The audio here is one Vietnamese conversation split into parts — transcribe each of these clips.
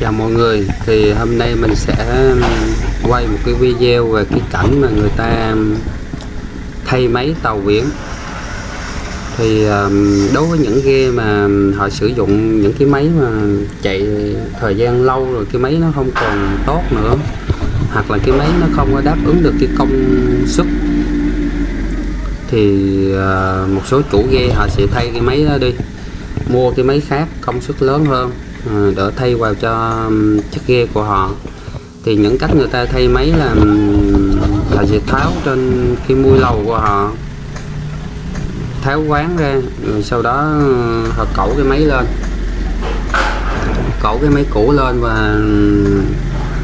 Chào mọi người, thì hôm nay mình sẽ quay một cái video về cái cảnh mà người ta thay máy tàu biển. Thì đối với những ghe mà họ sử dụng những cái máy mà chạy thời gian lâu rồi, cái máy nó không còn tốt nữa, hoặc là cái máy nó không có đáp ứng được cái công suất, thì một số chủ ghe họ sẽ thay cái máy đó đi, mua cái máy khác công suất lớn hơn đỡ thay vào cho chiếc ghe của họ. Thì những cách người ta thay máy là họ sẽ tháo trên cái mui lầu của họ, tháo ván ra, rồi sau đó họ cẩu cái máy lên, cẩu cái máy cũ lên và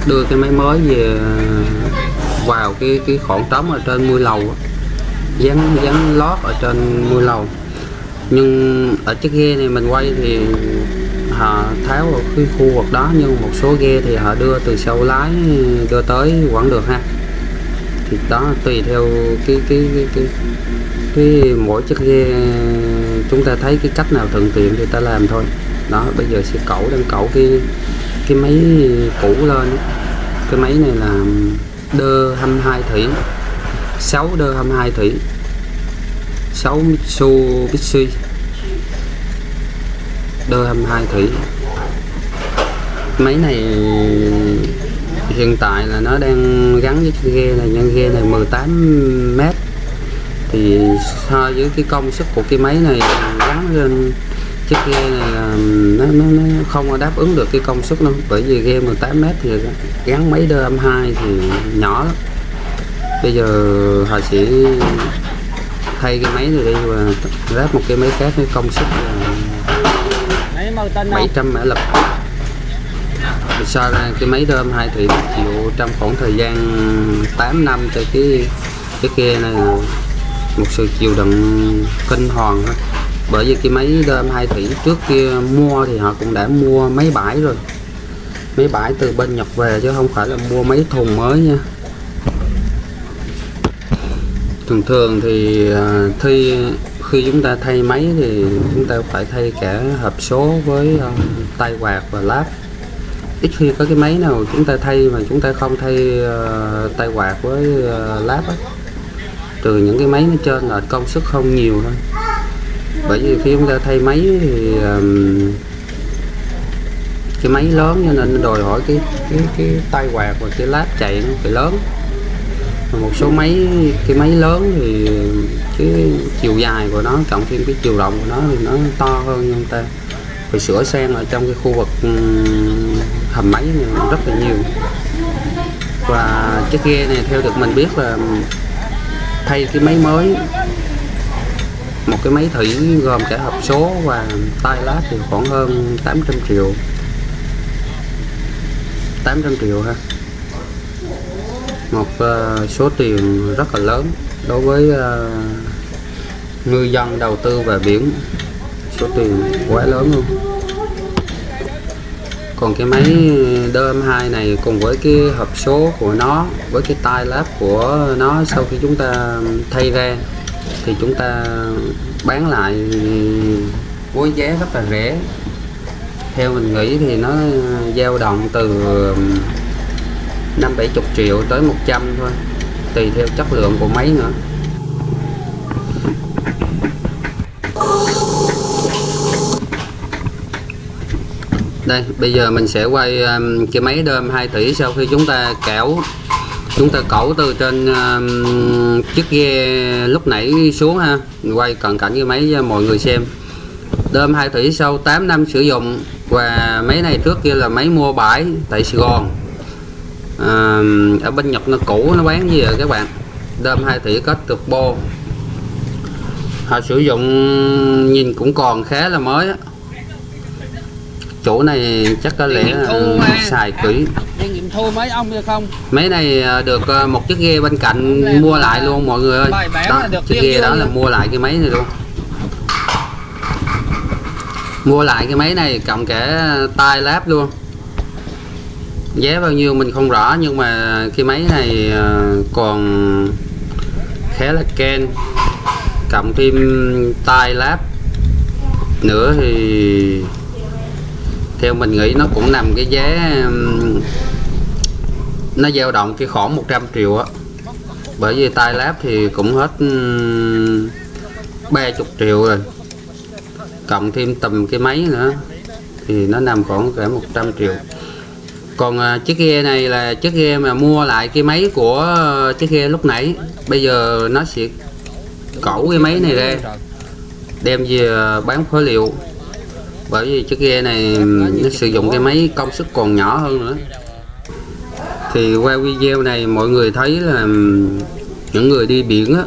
đưa cái máy mới về vào cái khoảng trống ở trên mui lầu, dán lót ở trên mui lầu. Nhưng ở chiếc ghe này mình quay thì họ tháo ở cái khu vực đó, nhưng một số ghe thì họ đưa từ sau lái đưa tới vẫn được ha. Thì đó tùy theo cái mỗi chiếc ghe chúng ta thấy cái cách nào thuận tiện thì ta làm thôi. Đó, bây giờ sẽ đang cẩu cái máy cũ lên. Cái máy này là đơ 22 thủy, 6 đơ 22 thủy, 6 Mitsubishi đơ 22 thủy. Máy này hiện tại là nó đang gắn với cái ghe này, nhưng ghe này 18 mét, thì so với cái công suất của cái máy này gắn lên chiếc ghe này là nó không đáp ứng được cái công suất đâu, bởi vì ghe 18 mét thì gắn máy đơ 22 thì nhỏ lắm. Bây giờ họ sẽ thay cái máy này đi và ráp một cái máy khác với công suất 700 mã lực. Sao ra cái máy đơm 2 thủy chịu trong khoảng thời gian 8 năm cho cái ghe này một sự chịu đựng kinh hoàng thôi. Bởi vì cái máy đơm 2 thủy trước kia mua thì họ cũng đã mua máy bãi rồi, máy bãi từ bên Nhật về chứ không phải là mua máy thùng mới nha. Thường thì khi chúng ta thay máy thì chúng ta phải thay cả hộp số với tay quạt và láp. Ít khi có cái máy nào chúng ta thay mà chúng ta không thay tay quạt với láp á, từ những cái máy nó trên là công suất không nhiều thôi. Bởi vì khi chúng ta thay máy thì cái máy lớn cho nên đòi hỏi cái tay quạt và cái láp chạy nó phải lớn. Một số cái máy lớn thì cái chiều dài của nó cộng thêm cái chiều rộng của nó thì nó to hơn, nhưng ta phải sửa sang ở trong cái khu vực hầm máy rất là nhiều. Và chiếc ghe này theo được mình biết là thay cái máy mới, một cái máy thủy gồm cả hộp số và tay lát thì khoảng hơn 800 triệu ha, một số tiền rất là lớn đối với ngư dân đầu tư về biển, số tiền quá lớn luôn. Còn cái máy đơm 2 này cùng với cái hộp số của nó, với cái tay láp của nó, sau khi chúng ta thay ra thì chúng ta bán lại với giá rất là rẻ. Theo mình nghĩ thì nó dao động từ 5-70 triệu tới 100 thôi, tùy theo chất lượng của máy nữa. Đây, bây giờ mình sẽ quay cái máy đơm 2 thủy sau khi chúng ta cẩu từ trên chiếc ghe lúc nãy xuống ha. Mình quay cận cảnh cái máy cho mọi người xem. Đơm 2 thủy sau 8 năm sử dụng, và máy này trước kia là máy mua bãi tại Sài Gòn. Ở bên Nhật nó cũ, nó bán gì vậy các bạn? Đơm 2 thủy có turbo, họ sử dụng nhìn cũng còn khá là mới á. Chỗ này chắc có lẽ xài kỹ. Máy này được một chiếc ghe bên cạnh mua lại luôn mọi người ơi. Đó, chiếc ghe đó là mua lại cái máy này luôn, mua lại cái máy này cộng cả tay láp luôn. Giá bao nhiêu mình không rõ, nhưng mà cái máy này còn khá là kén, cộng thêm tay láp nữa thì theo mình nghĩ nó cũng nằm cái giá, nó dao động cái khoảng 100 triệu á, bởi vì tay láp thì cũng hết 30 triệu rồi, cộng thêm tầm cái máy nữa thì nó nằm khoảng cả 100 triệu. Còn chiếc ghe này là chiếc ghe mà mua lại cái máy của chiếc ghe lúc nãy, bây giờ nó sẽ cẩu cái máy này ra đem về bán phế liệu, bởi vì chiếc ghe này nó sử dụng cái máy công suất còn nhỏ hơn nữa. Thì qua video này mọi người thấy là những người đi biển á,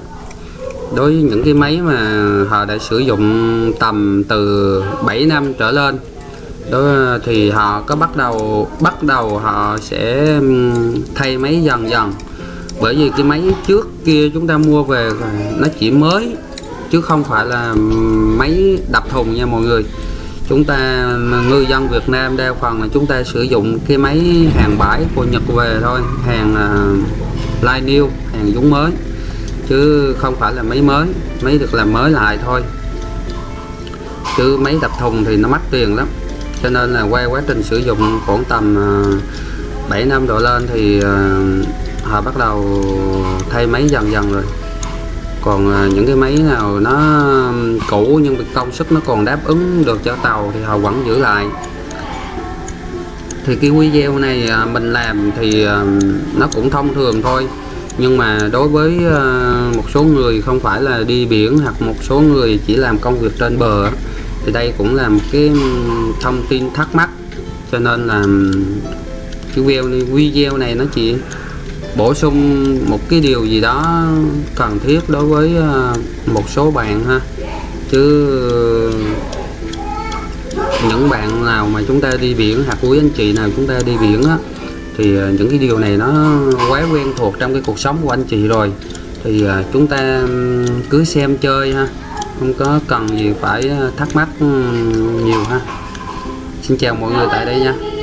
đối với những cái máy mà họ đã sử dụng tầm từ 7 năm trở lên đó, thì họ có bắt đầu họ sẽ thay máy dần dần, bởi vì cái máy trước kia chúng ta mua về nó chỉ mới chứ không phải là máy đập thùng nha mọi người. Chúng ta ngư dân Việt Nam đa phần là chúng ta sử dụng cái máy hàng bãi của Nhật về thôi, hàng lai niêu, hàng giống mới, chứ không phải là máy mới, máy được làm mới lại thôi. Chứ máy đập thùng thì nó mắc tiền lắm, cho nên là qua quá trình sử dụng khoảng tầm 7 năm độ lên thì họ bắt đầu thay máy dần dần rồi. Còn những cái máy nào nó cũ nhưng mà công suất nó còn đáp ứng được cho tàu thì họ vẫn giữ lại. Thì cái video này mình làm thì nó cũng thông thường thôi, nhưng mà đối với một số người không phải là đi biển hoặc một số người chỉ làm công việc trên bờ thì đây cũng là một cái thông tin thắc mắc, cho nên là cái video này nó chỉ bổ sung một cái điều gì đó cần thiết đối với một số bạn ha. Chứ những bạn nào mà chúng ta đi biển hoặc quý anh chị nào chúng ta đi biển á, thì những cái điều này nó quá quen thuộc trong cái cuộc sống của anh chị rồi, thì chúng ta cứ xem chơi ha, không có cần gì phải thắc mắc nhiều ha. Xin chào mọi người tại đây nha.